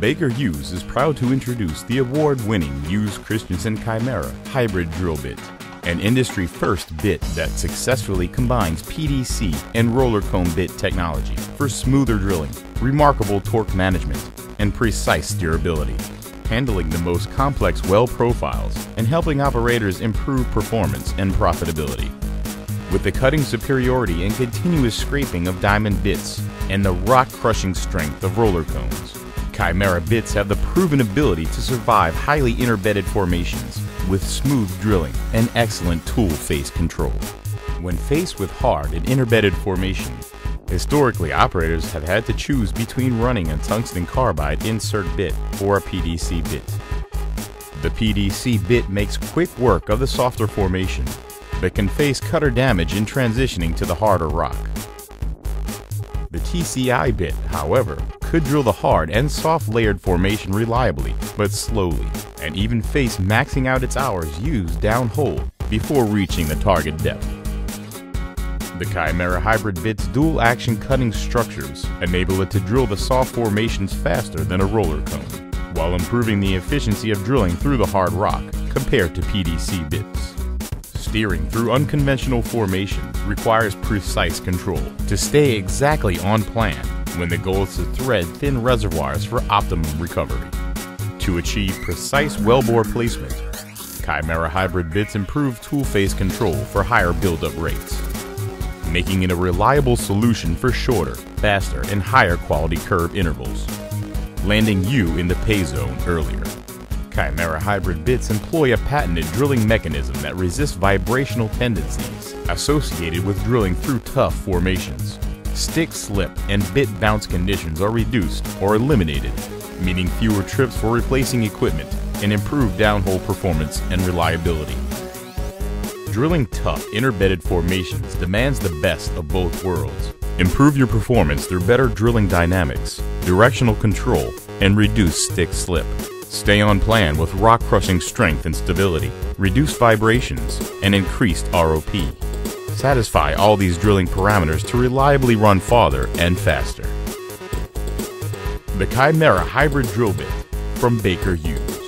Baker Hughes is proud to introduce the award-winning Hughes Christensen Kymera hybrid drill bit, an industry-first bit that successfully combines PDC and roller cone bit technology for smoother drilling, remarkable torque management, and precise durability, handling the most complex well profiles and helping operators improve performance and profitability. With the cutting superiority and continuous scraping of diamond bits and the rock-crushing strength of roller cones, Kymera bits have the proven ability to survive highly interbedded formations with smooth drilling and excellent tool face control. When faced with hard and interbedded formation, historically operators have had to choose between running a tungsten carbide insert bit or a PDC bit. The PDC bit makes quick work of the softer formation, but can face cutter damage in transitioning to the harder rock. The TCI bit, however, could drill the hard and soft layered formation reliably but slowly, and even face maxing out its hours used downhole before reaching the target depth. The Kymera hybrid bit's dual-action cutting structures enable it to drill the soft formations faster than a roller cone, while improving the efficiency of drilling through the hard rock compared to PDC bits. Steering through unconventional formations requires precise control to stay exactly on plan when the goal is to thread thin reservoirs for optimum recovery. To achieve precise wellbore placement, Kymera hybrid bits improve tool face control for higher buildup rates, making it a reliable solution for shorter, faster, and higher quality curve intervals, landing you in the pay zone earlier. Kymera hybrid bits employ a patented drilling mechanism that resists vibrational tendencies associated with drilling through tough formations. Stick slip and bit bounce conditions are reduced or eliminated, meaning fewer trips for replacing equipment and improved downhole performance and reliability. Drilling tough, interbedded formations demands the best of both worlds. Improve your performance through better drilling dynamics, directional control, and reduce stick slip. Stay on plan with rock-crushing strength and stability, reduce vibrations, and increased ROP. Satisfy all these drilling parameters to reliably run farther and faster. The Kymera hybrid drill bit from Baker Hughes.